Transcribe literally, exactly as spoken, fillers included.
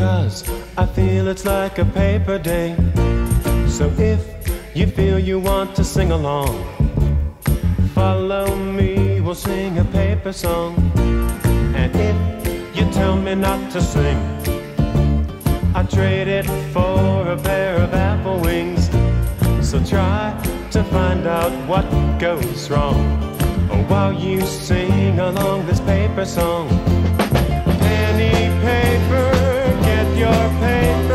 because I feel it's like a paper day. So if you feel you want to sing along, follow me, we'll sing a paper song. And if you tell me not to sing, I'll trade it for a pair of apple wings. So try to find out what goes wrong while you sing along this paper song. Penny paper, get your paper.